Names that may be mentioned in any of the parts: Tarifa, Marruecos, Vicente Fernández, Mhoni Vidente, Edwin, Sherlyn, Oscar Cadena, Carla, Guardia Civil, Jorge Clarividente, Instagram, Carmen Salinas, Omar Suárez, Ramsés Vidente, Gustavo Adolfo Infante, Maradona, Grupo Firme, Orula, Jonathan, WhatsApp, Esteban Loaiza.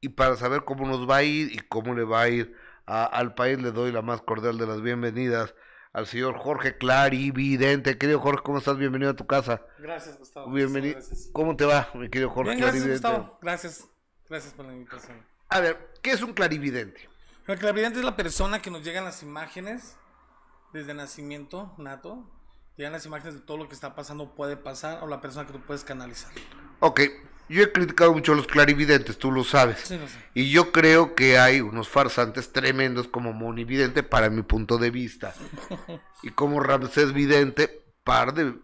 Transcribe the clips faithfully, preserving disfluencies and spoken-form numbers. y para saber cómo nos va a ir y cómo le va a ir a, al país, le doy la más cordial de las bienvenidas al señor Jorge Clarividente. Querido Jorge, ¿cómo estás? Bienvenido a tu casa. Gracias, Gustavo. Bienvenido. Gracias. ¿Cómo te va, mi querido Jorge? Bien, gracias, Gustavo. Gracias. Gracias por la invitación. A ver, ¿qué es un clarividente? El clarividente es la persona que nos llegan las imágenes desde nacimiento, nato. Llegan las imágenes de todo lo que está pasando, puede pasar, o la persona que tú puedes canalizar. Ok, yo he criticado mucho a los clarividentes, tú lo sabes. Sí, lo sé. Y yo creo que hay unos farsantes tremendos como Mhoni Vidente, para mi punto de vista. Y como Ramsés Vidente, par de,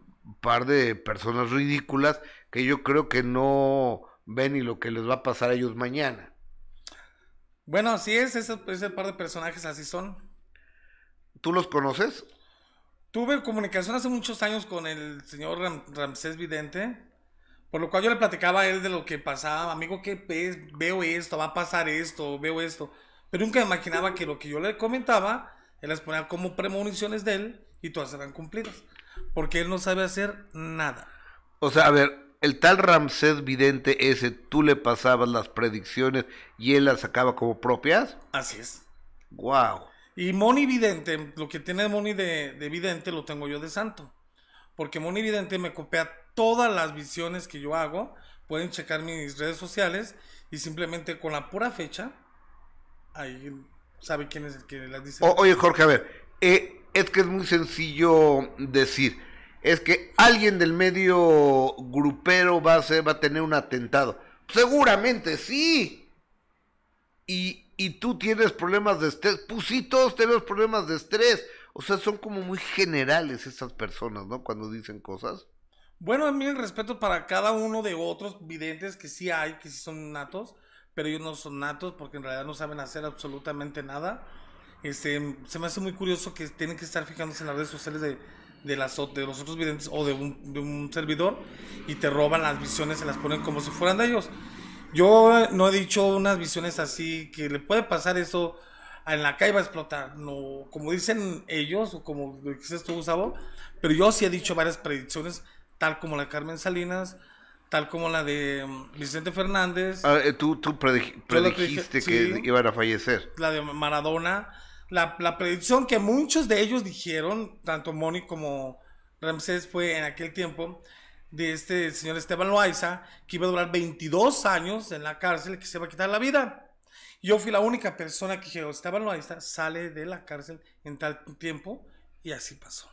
par de personas ridículas que yo creo que no ven ni lo que les va a pasar a ellos mañana. Bueno, así es, ese, ese par de personajes así son. ¿Tú los conoces? Tuve comunicación hace muchos años con el señor Ram, Ramsés Vidente, por lo cual yo le platicaba a él de lo que pasaba. Amigo, ¿qué ves? Veo esto, va a pasar esto, veo esto. Pero nunca imaginaba que lo que yo le comentaba, él las ponía como premoniciones de él y todas eran cumplidas, porque él no sabe hacer nada. O sea, a ver... El tal Ramsés Vidente ese, tú le pasabas las predicciones y él las sacaba como propias. Así es. Wow. Y Mhoni Vidente, lo que tiene Mhoni de, de Vidente lo tengo yo de santo, porque Mhoni Vidente me copia todas las visiones que yo hago. Pueden checar mis redes sociales y simplemente con la pura fecha ahí sabe quién es el que las dice. O, oye Jorge, a ver, eh, es que es muy sencillo decir. Es que alguien del medio grupero va a, ser, va a tener un atentado. Seguramente sí. Y, y tú tienes problemas de estrés. Pues sí, todos tenemos problemas de estrés. O sea, son como muy generales esas personas, ¿no? Cuando dicen cosas. Bueno, a mí el respeto para cada uno de otros videntes que sí hay, que sí son natos. Pero ellos no son natos porque en realidad no saben hacer absolutamente nada. Este, se me hace muy curioso que tienen que estar fijándose en las redes sociales de... De, las, de los otros videntes o de un, de un servidor, y te roban las visiones, se las ponen como si fueran de ellos. Yo no he dicho unas visiones así que le puede pasar eso, en la calle va a explotar, no, como dicen ellos o como dices tú, Gustavo. Pero yo sí he dicho varias predicciones, tal como la de Carmen Salinas, tal como la de Vicente Fernández. Ah, tú, tú predi predijiste que, que sí, iban a fallecer. La de Maradona. La, la predicción que muchos de ellos dijeron, tanto Mhoni como Ramsés, fue en aquel tiempo de este señor Esteban Loaiza, que iba a durar veintidós años en la cárcel, que se va a quitar la vida. Yo fui la única persona que dijo, Esteban Loaiza sale de la cárcel en tal tiempo, y así pasó.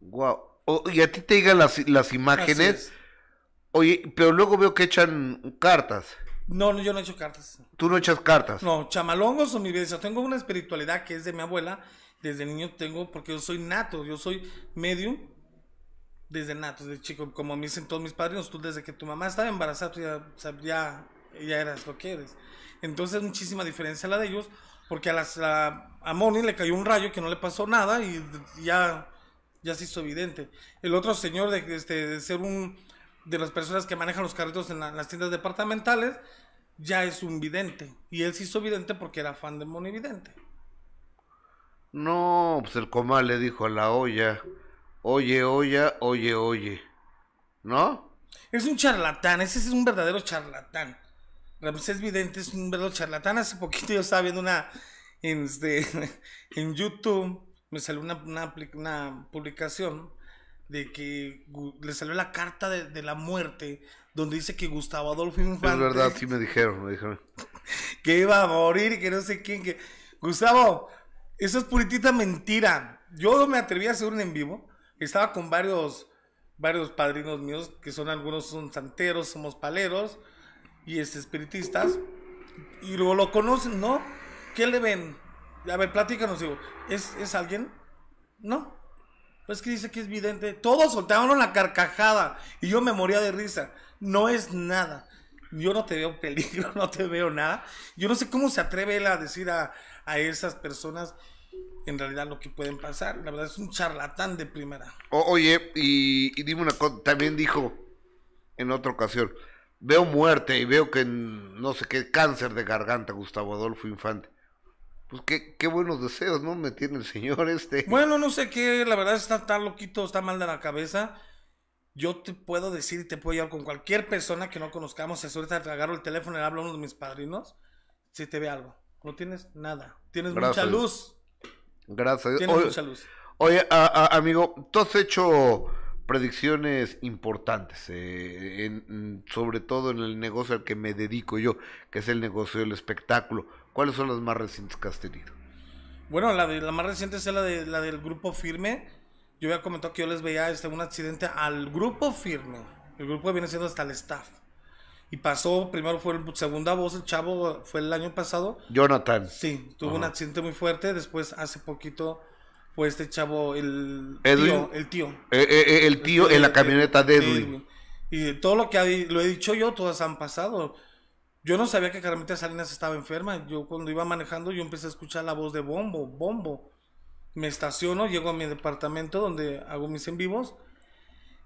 Wow. Oh, y a ti te llegan las, las imágenes. Oye, pero luego veo que echan cartas. No, no, yo no he hecho cartas. ¿Tú no echas cartas? No, chamalongos o mi vida. Tengo una espiritualidad que es de mi abuela. Desde niño tengo, porque yo soy nato. Yo soy medium desde nato, desde chico. Como me dicen todos mis padrinos, tú desde que tu mamá estaba embarazada, tú ya, o sea, ya, ya eras lo que eres. Entonces, muchísima diferencia la de ellos, porque a, las, a, a Mhoni le cayó un rayo que no le pasó nada y ya, ya se hizo evidente. El otro señor de, este, de ser un... de las personas que manejan los carritos en, la, en las tiendas departamentales, ya es un vidente. Y él se hizo vidente porque era fan de Mhoni Vidente. No, pues el comal le dijo a la olla, oye, olla, oye, oye. ¿No? Es un charlatán, ese es un verdadero charlatán. Ramsés Vidente es un verdadero charlatán. Hace poquito yo estaba viendo una... En, de, en YouTube me salió una, una, una publicación... de que le salió la carta de, de la muerte, donde dice que Gustavo Adolfo Infante... Es verdad, sí me dijeron, me dijeron. Que iba a morir y que no sé quién, que... Gustavo, eso es puritita mentira. Yo no me atreví a hacer un en vivo. Estaba con varios, varios padrinos míos, que son algunos son santeros, somos paleros, y es espiritistas, y luego lo conocen, ¿no? ¿Qué le ven? A ver, platícanos, digo, ¿es, ¿es alguien? No. Pues que dice que es vidente. Todos soltaron la carcajada y yo me moría de risa. No es nada. Yo no te veo peligro, no te veo nada. Yo no sé cómo se atreve él a decir a, a esas personas en realidad lo que pueden pasar. La verdad es un charlatán de primera. O, oye, y, y dime una cosa. También dijo en otra ocasión, veo muerte y veo que no sé qué, cáncer de garganta, Gustavo Adolfo Infante. Pues qué, qué buenos deseos, ¿no? Me tiene el señor este. Bueno, no sé qué, la verdad está tan loquito, está mal de la cabeza. Yo te puedo decir y te puedo llevar con cualquier persona que no conozcamos. Si ahorita te agarro el teléfono y le hablo a uno de mis padrinos si te ve algo. No tienes nada. Tienes Gracias. mucha luz. Gracias. Tienes oye, mucha luz. Oye, a, a, amigo, tú has hecho predicciones importantes, eh, en, sobre todo en el negocio al que me dedico yo, que es el negocio del espectáculo. ¿Cuáles son las más recientes que has tenido? Bueno, la, de, la más reciente es la, de, la del Grupo Firme. Yo había comentado que yo les veía este, un accidente al Grupo Firme. El grupo viene siendo hasta el staff. Y pasó, primero fue el segunda voz, el chavo, fue el año pasado. Jonathan. Sí, tuvo Ajá. un accidente muy fuerte. Después, hace poquito, fue este chavo, el Edwin. tío. El tío, eh, eh, el tío el, en la camioneta de Edwin. Edwin. Y todo lo que lo he dicho yo, todas han pasado. Yo no sabía que Carmen Salinas estaba enferma. Yo cuando iba manejando, yo empecé a escuchar la voz de Bombo, Bombo. Me estaciono, llego a mi departamento donde hago mis en vivos.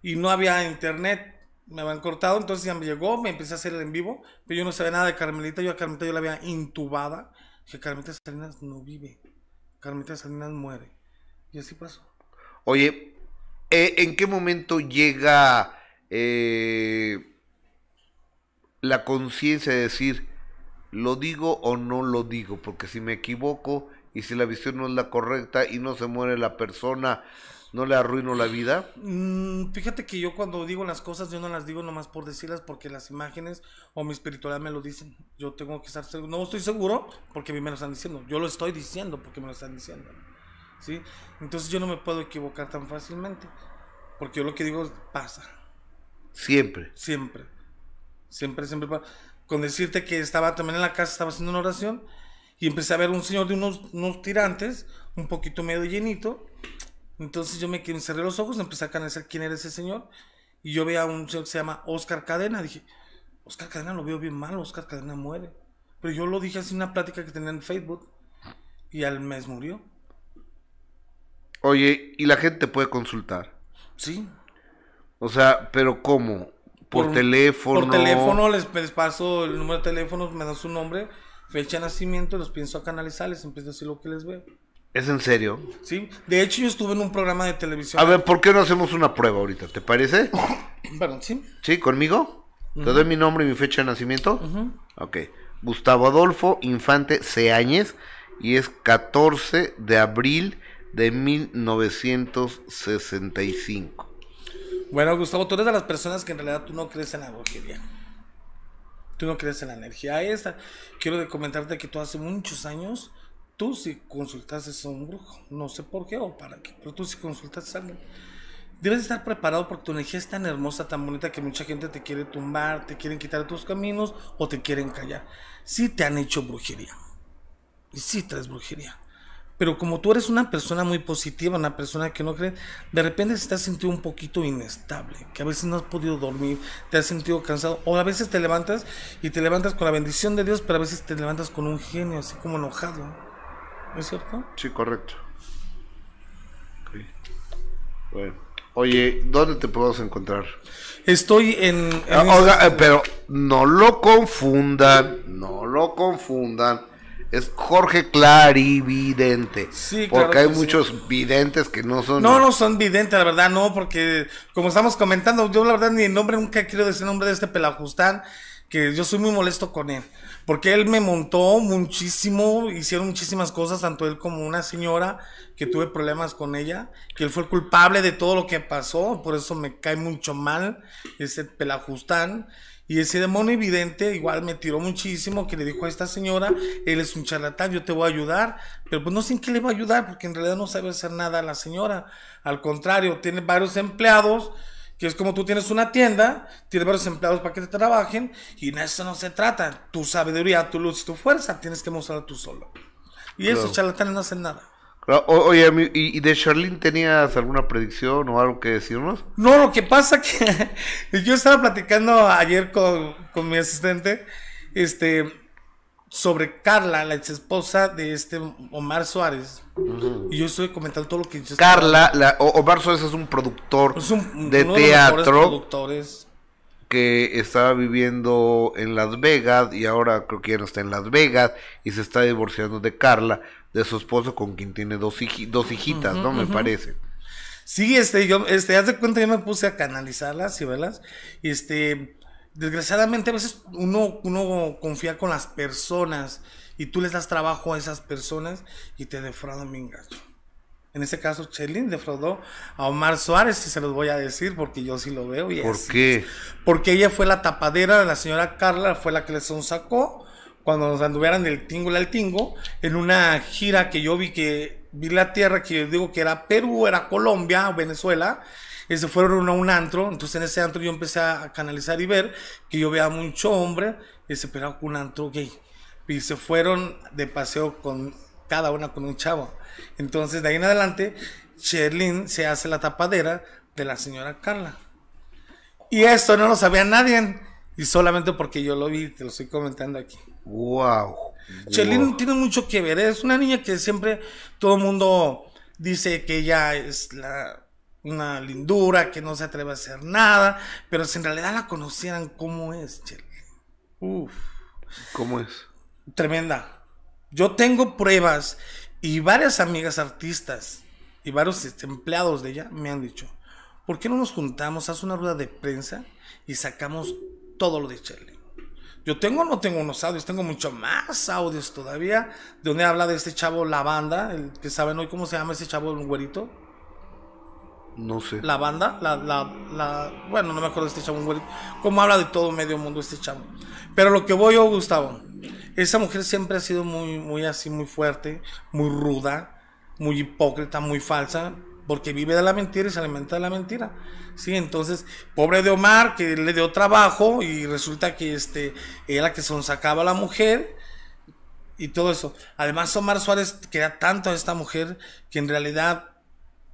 Y no había internet. Me habían cortado, entonces ya me llegó, me empecé a hacer el en vivo, pero yo no sabía nada de Carmelita, yo a Carmelita yo la había intubada, que Carmelita Salinas no vive, Carmelita Salinas muere, y así pasó. Oye, eh, ¿en qué momento llega eh, la conciencia de decir, lo digo o no lo digo? Porque si me equivoco, y si la visión no es la correcta, y no se muere la persona... ¿No le arruino la vida? Mm, fíjate que yo cuando digo las cosas, yo no las digo nomás por decirlas, porque las imágenes o mi espiritualidad me lo dicen. Yo tengo que estar seguro. No estoy seguro porque me lo están diciendo. Yo lo estoy diciendo porque me lo están diciendo. ¿Sí? Entonces yo no me puedo equivocar tan fácilmente, porque yo lo que digo pasa. Siempre. Siempre. Siempre, siempre. Con decirte que estaba también en la casa, estaba haciendo una oración, y empecé a ver un señor de unos, unos tirantes, un poquito medio llenito. Entonces yo me cerré los ojos, empecé a canalizar quién era ese señor, y yo veía a un señor que se llama Oscar Cadena. Dije, Oscar Cadena lo veo bien mal, Oscar Cadena muere. Pero yo lo dije así en una plática que tenía en Facebook, y al mes murió. Oye, ¿y la gente puede consultar? Sí. O sea, ¿pero cómo? ¿Por, por teléfono? Por teléfono, les, les paso el número de teléfono, me dan su nombre, fecha de nacimiento, los pienso a canalizar, les empiezo a decir lo que les veo. ¿Es en serio? Sí, de hecho yo estuve en un programa de televisión. A ver, ¿por qué no hacemos una prueba ahorita? ¿Te parece? Perdón, sí. ¿Sí? ¿Conmigo? Uh-huh. ¿Te doy mi nombre y mi fecha de nacimiento? Uh-huh. Ok, Gustavo Adolfo Infante Ceáñez, y es catorce de abril de mil novecientos sesenta y cinco. Bueno, Gustavo, tú eres de las personas que en realidad tú no crees en la brujería. Tú no crees en la energía esta. Quiero comentarte que tú hace muchos años... Tú sí consultaste a un brujo, no sé por qué o para qué, pero tú sí consultaste a alguien. Debes estar preparado porque tu energía es tan hermosa, tan bonita, que mucha gente te quiere tumbar, te quieren quitar tus caminos o te quieren callar. Sí te han hecho brujería, y sí traes brujería, pero como tú eres una persona muy positiva, una persona que no cree, de repente te has sentido un poquito inestable, que a veces no has podido dormir, te has sentido cansado, o a veces te levantas y te levantas con la bendición de Dios, pero a veces te levantas con un genio, así como enojado. ¿Es cierto? Sí, correcto. Okay. Bueno. Oye, ¿dónde te podemos encontrar? Estoy en... en ah, oiga, eh, pero no lo confundan, no lo confundan. Es Jorge Clarividente. Sí, claro. Porque hay sí. muchos videntes que no son... No, no son videntes, la verdad, no, porque como estamos comentando, yo la verdad ni el nombre, nunca quiero decir el nombre de este pelajustán, que yo soy muy molesto con él, porque él me montó muchísimo, hicieron muchísimas cosas, tanto él como una señora, que tuve problemas con ella, que él fue el culpable de todo lo que pasó, por eso me cae mucho mal ese pelajustán, y ese demonio evidente igual me tiró muchísimo, que le dijo a esta señora, él es un charlatán, yo te voy a ayudar, pero pues no sé en qué le va a ayudar, porque en realidad no sabe hacer nada a la señora, al contrario, tiene varios empleados, que es como tú tienes una tienda, tienes varios empleados para que te trabajen, y en eso no se trata. Tu sabiduría, tu luz y tu fuerza tienes que mostrarla tú solo. Y claro. Esos charlatanes no hacen nada. Claro. O, oye, ¿y de Sherlyn tenías alguna predicción o algo que decirnos? No, lo que pasa que yo estaba platicando ayer con, con mi asistente este, sobre Carla, la ex esposa de este Omar Suárez. Uh-huh. Y yo estoy comentando todo lo que yo Carla, la, Omar Suárez es un productor es un, de teatro de que estaba viviendo en Las Vegas y ahora creo que ya no está en Las Vegas y se está divorciando de Carla, de su esposo con quien tiene dos, hij dos hijitas, uh-huh, ¿no? Uh-huh. Me parece. Sí, este, yo, este, haz de cuenta, yo me puse a canalizarlas y verlas, y este... desgraciadamente a veces uno, uno confía con las personas y tú les das trabajo a esas personas y te defraudan bien gacho. En este caso, Sherlyn defraudó a Omar Suárez, y se los voy a decir porque yo sí lo veo. Y ¿por es, qué? Porque ella fue la tapadera de la señora Carla, fue la que les sonsacó cuando nos anduvieran del tingo al tingo, en una gira que yo vi que vi la tierra, que yo digo que era Perú, era Colombia, Venezuela, y se fueron a un antro. Entonces en ese antro yo empecé a canalizar y ver que yo veía mucho hombre, y se pegaba un antro gay, y se fueron de paseo con cada una con un chavo. Entonces de ahí en adelante Sherlyn se hace la tapadera de la señora Carla, y esto no lo sabía nadie, y solamente porque yo lo vi te lo estoy comentando aquí. Wow. Sherlyn wow. tiene mucho que ver, es una niña que siempre todo el mundo dice que ella es la, una lindura, que no se atreve a hacer nada, pero si en realidad la conocieran cómo es Sherlyn. Uf. ¿Cómo es? Tremenda. Yo tengo pruebas y varias amigas artistas y varios empleados de ella me han dicho, ¿por qué no nos juntamos, haz una rueda de prensa y sacamos todo lo de Sherlyn? Yo tengo, no tengo unos audios, tengo mucho más audios todavía, de donde habla de este chavo, La Banda, el que saben hoy cómo se llama ese chavo, un güerito. No sé. La Banda, la, la, la, bueno, no me acuerdo de este chavo, un güerito. Cómo habla de todo medio mundo este chavo. Pero lo que voy yo, Gustavo, esa mujer siempre ha sido muy, muy así, muy fuerte, muy ruda, muy hipócrita, muy falsa, porque vive de la mentira y se alimenta de la mentira. Sí, entonces, pobre de Omar, que le dio trabajo y resulta que este, era la que sonsacaba a la mujer y todo eso. Además, Omar Suárez quería tanto a esta mujer que en realidad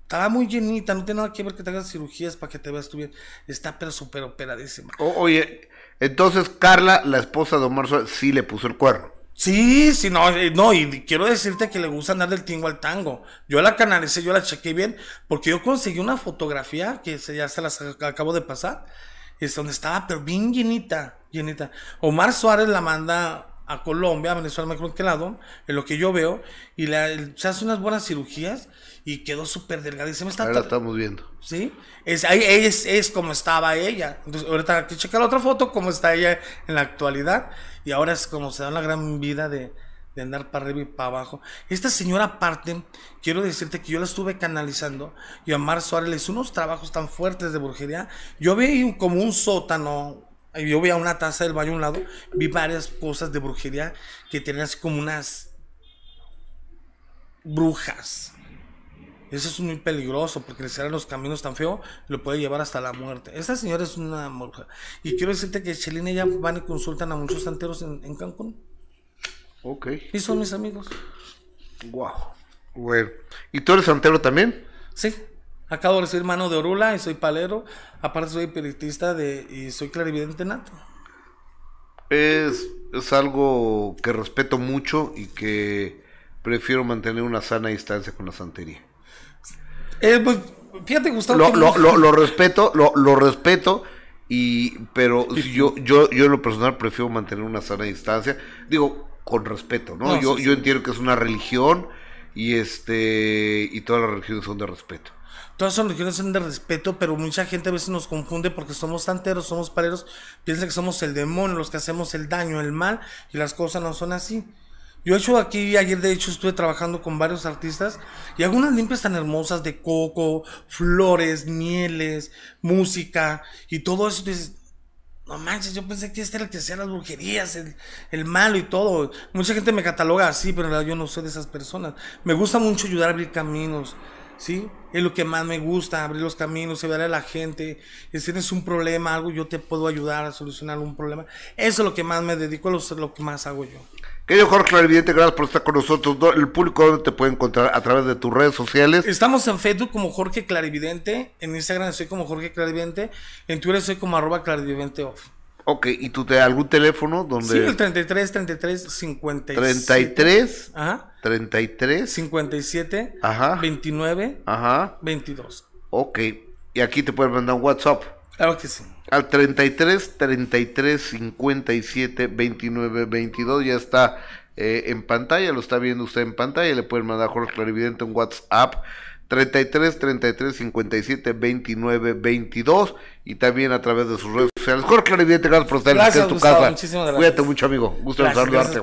estaba muy llenita, no tiene nada que ver que te hagas cirugías para que te veas tú bien. Está pero súper operadísima. O, oye... Entonces Carla, la esposa de Omar Suárez, sí le puso el cuerno. Sí, sí, no, no, y quiero decirte que le gusta andar del tingo al tango. Yo la canalicé, yo la chequé bien, porque yo conseguí una fotografía que se, ya se las acabo de pasar, es donde estaba pero bien llenita, llenita. Omar Suárez la manda a Colombia, a Venezuela, me creo que lado, en lo que yo veo, y la, se hace unas buenas cirugías y quedó súper delgada. Y se me está, ahora la estamos viendo. Sí, es, es, es como estaba ella. Entonces, ahorita hay que checar la otra foto, como está ella en la actualidad. Y ahora es como se da la gran vida de, de andar para arriba y para abajo. Esta señora, aparte, quiero decirte que yo la estuve canalizando. Y a Omar Suárez le hizo unos trabajos tan fuertes de brujería. Yo vi como un sótano. Yo vi a una taza del baño a un lado. Vi varias cosas de brujería que tenían así como unas brujas. Eso es muy peligroso porque le cierran los caminos tan feo, lo puede llevar hasta la muerte. Esta señora es una morja. Y quiero decirte que Sherlyn, ella van y consultan a muchos santeros en, en Cancún. Ok. Y son mis amigos. Wow. Bueno. ¿Y tú eres santero también? Sí. Acabo de ser hermano de Orula y soy palero. Aparte soy espiritista de, y soy clarividente nato. Es, es algo que respeto mucho y que prefiero mantener una sana distancia con la santería. Eh, pues, fíjate, Gustavo, lo, lo, lo, lo respeto, lo, lo respeto, y pero sí. yo, yo, yo en lo personal prefiero mantener una sana distancia, digo, con respeto, ¿no? no yo, sí, yo sí. entiendo que es una religión y este y todas las religiones son de respeto. Todas son religiones son de respeto, pero mucha gente a veces nos confunde porque somos santeros, somos paleros, piensa que somos el demonio, los que hacemos el daño, el mal, y las cosas no son así. Yo he hecho aquí, ayer de hecho estuve trabajando con varios artistas y hago unas limpias tan hermosas de coco, flores, mieles, música y todo eso. Dices, no manches, yo pensé que este era el que hacía las brujerías, el, el malo y todo. Mucha gente me cataloga así, pero yo no soy de esas personas. Me gusta mucho ayudar a abrir caminos, ¿sí? Es lo que más me gusta, abrir los caminos, ayudar a la gente. Si tienes un problema, algo, yo te puedo ayudar a solucionar un problema. Eso es lo que más me dedico, es lo que más hago yo. Querido Jorge Clarividente, gracias por estar con nosotros. El público, ¿dónde te puede encontrar? A través de tus redes sociales. Estamos en Facebook como Jorge Clarividente, en Instagram soy como Jorge Clarividente, en Twitter soy como arroba clarividenteoff. Ok, ¿y tú te algún teléfono donde? Sí, el treinta y tres, treinta y tres, cincuenta y siete. treinta y tres, ajá. treinta y tres. cincuenta y siete, ajá. veintinueve, ajá. veintidós. Ok, y aquí te pueden mandar un WhatsApp. Claro que sí. Al treinta y tres, treinta y tres, cincuenta y siete, veintinueve, veintidós, ya está eh, en pantalla, lo está viendo usted en pantalla, le pueden mandar a Jorge Clarividente un WhatsApp treinta y tres, treinta y tres, cincuenta y siete, veintinueve, veintidós, y también a través de sus redes sociales. Jorge Clarividente, gracias por estar en tu casa. Muchísimas gracias. Cuídate mucho, amigo. Gusto en saludarte.